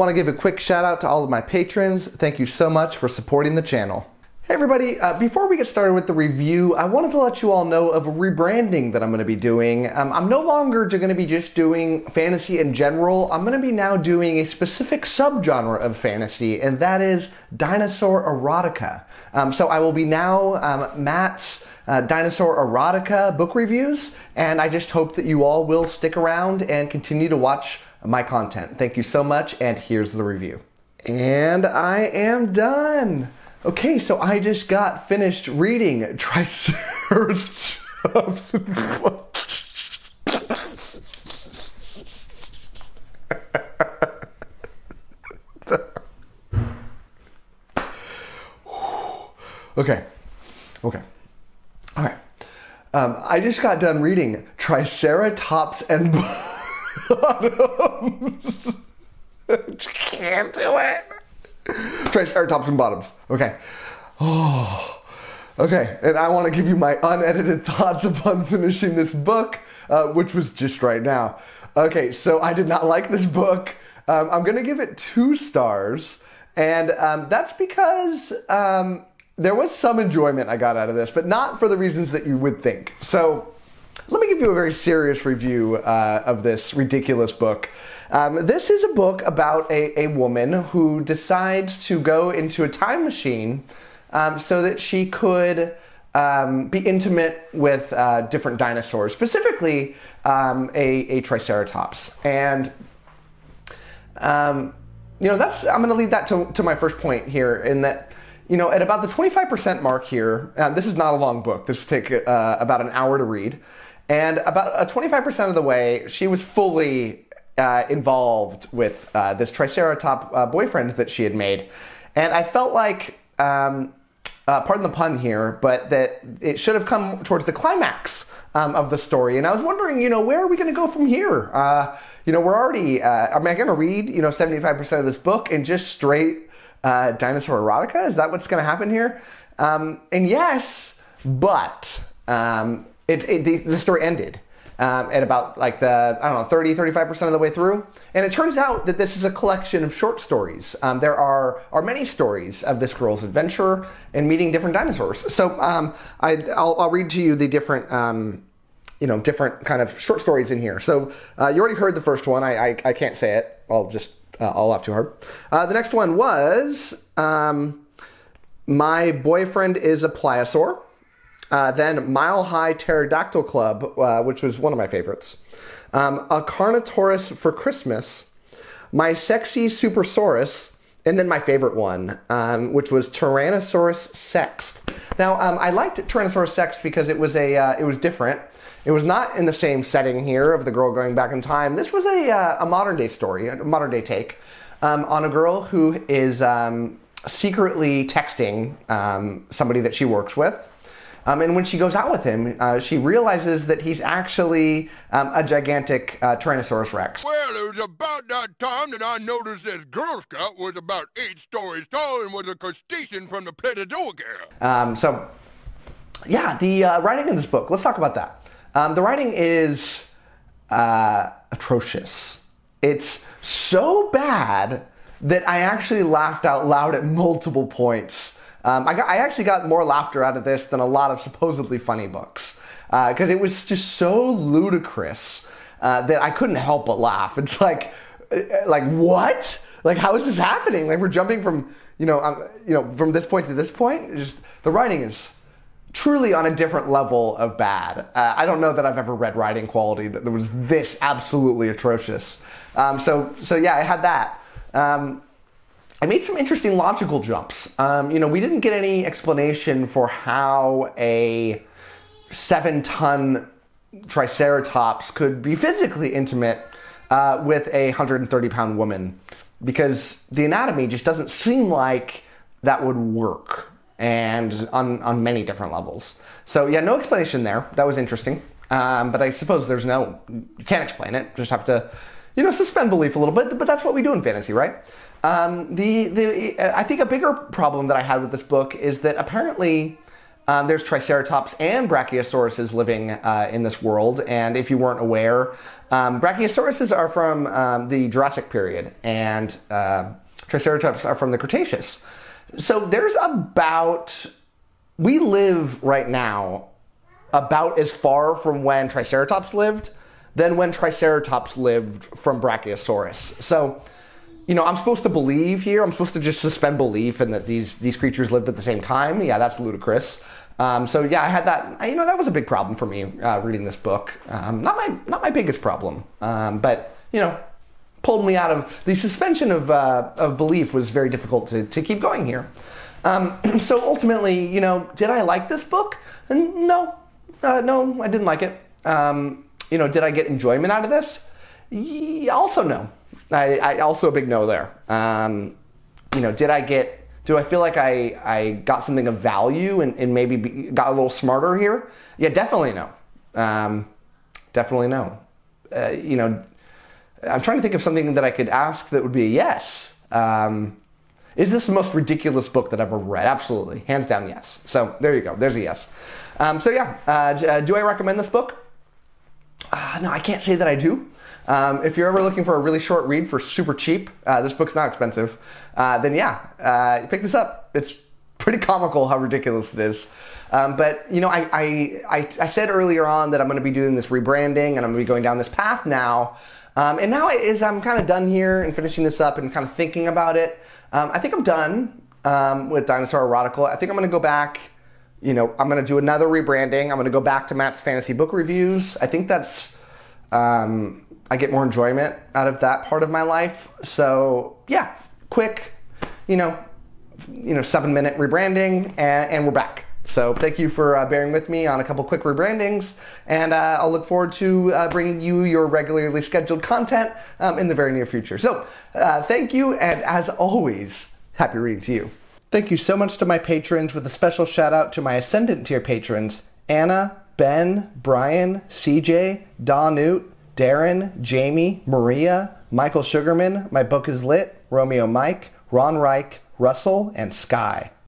Want to give a quick shout out to all of my patrons. Thank you so much for supporting the channel. Hey everybody, before we get started with the review, I wanted to let you all know of a rebranding that I'm going to be doing. I'm no longer going to be just doing fantasy in general. I'm going to be now doing a specific subgenre of fantasy, and that is dinosaur erotica. So I will be now Matt's dinosaur erotica book reviews, and I just hope that you all will stick around and continue to watch my content. Thank you so much, and here's the review. And I am done! Okay, so I just got finished reading Triceratops. Okay. All right. I just got done reading Triceratops and Bottoms. Can't do it. Triceratops and Bottoms. Okay. Oh. Okay. And I want to give you my unedited thoughts upon finishing this book, which was just right now. Okay. So I did not like this book. I'm going to give it 2 stars. And that's because there was some enjoyment I got out of this, but not for the reasons that you would think. So let me give you a very serious review of this ridiculous book. This is a book about a woman who decides to go into a time machine so that she could be intimate with different dinosaurs, specifically a Triceratops. And, you know, I'm going to lead that to my first point here, in that, you know, at about the 25% mark here, this is not a long book. This will take about an hour to read. And about 25% of the way, she was fully involved with this Triceratops boyfriend that she had made. And I felt like, pardon the pun here, but that it should have come towards the climax of the story. And I was wondering, you know, where are we going to go from here? You know, we're already, am I going to read, you know, 75% of this book and just straight dinosaur erotica? Is that what's going to happen here? And yes, but the story ended at about, like, the, I don't know, 30, 35% of the way through. And it turns out that this is a collection of short stories. There are many stories of this girl's adventure and meeting different dinosaurs. So I'll read to you the different, you know, different kind of short stories in here. So you already heard the first one. I can't say it. I'll just, I'll laugh too hard. The next one was, My Boyfriend is a Pliosaur. Then Mile High Pterodactyl Club, which was one of my favorites. A Carnotaurus for Christmas. My Sexy Supersaurus. And then my favorite one, which was Tyrannosaurus Rex. Now, I liked Tyrannosaurus Rex because it was it was different. It was not in the same setting here of the girl going back in time. This was a modern day story, a modern day take on a girl who is secretly texting somebody that she works with. And when she goes out with him, she realizes that he's actually a gigantic Tyrannosaurus Rex. Well, it was about that time that I noticed this Girl Scout was about 8 stories tall and was a crustacean from the Pterodactyl. So, yeah, the writing in this book, let's talk about that. The writing is atrocious. It's so bad that I actually laughed out loud at multiple points. I actually got more laughter out of this than a lot of supposedly funny books, because it was just so ludicrous that I couldn't help but laugh. It's like what? Like, how is this happening? Like, we're jumping from, you know, from this point to this point. Just, the writing is truly on a different level of bad. I don't know that I've ever read writing quality that was this absolutely atrocious. So yeah, I had that. I made some interesting logical jumps. You know, we didn't get any explanation for how a 7-ton Triceratops could be physically intimate with a 130-pound woman, because the anatomy just doesn't seem like that would work, and on many different levels. So yeah, no explanation there. That was interesting. But I suppose there's no, you can't explain it. Just have to, you know, suspend belief a little bit, but that's what we do in fantasy, right? I think a bigger problem that I had with this book is that apparently There's Triceratops and Brachiosauruses living in this world, and if you weren't aware, Brachiosauruses are from the Jurassic period, and Triceratops are from the Cretaceous. So there's about, we live right now about as far from when Triceratops lived than when Triceratops lived from Brachiosaurus. So, you know, I'm supposed to believe here, I'm supposed to just suspend belief in that these creatures lived at the same time. Yeah, that's ludicrous. So yeah, I had that, you know, that was a big problem for me reading this book. Not my biggest problem, but, you know, pulled me out of, the suspension of belief was very difficult to keep going here. So ultimately, you know, did I like this book? No, no, I didn't like it. You know, did I get enjoyment out of this? Also no. I also a big no there. You know, do I feel like I got something of value and maybe got a little smarter here? Yeah, definitely no. Definitely no. You know, I'm trying to think of something that I could ask that would be a yes. Is this the most ridiculous book that I've ever read? Absolutely. Hands down, yes. So there you go. There's a yes. So yeah, do I recommend this book? No, I can't say that I do. If you're ever looking for a really short read for super cheap, this book's not expensive, then yeah, pick this up. It's pretty comical how ridiculous it is. But, you know, I said earlier on that I'm going to be doing this rebranding and I'm going to be going down this path now. And now I'm kind of done here and finishing this up and kind of thinking about it. I think I'm done with Dinosaur Erotical. I think I'm going to go back, you know, I'm going to do another rebranding. I'm going to go back to Matt's Fantasy Book Reviews. I think that's, I get more enjoyment out of that part of my life. So yeah, quick, you know, 7-minute rebranding and we're back. So thank you for bearing with me on a couple quick rebrandings, and I'll look forward to bringing you your regularly scheduled content in the very near future. So thank you, and as always, happy reading to you. Thank you so much to my patrons, with a special shout out to my Ascendant tier patrons, Anna, Ben, Brian, CJ, Donute, Darren, Jamie, Maria, Michael Sugarman, My Book Is Lit, Romeo Mike, Ron Reich, Russell, and Sky.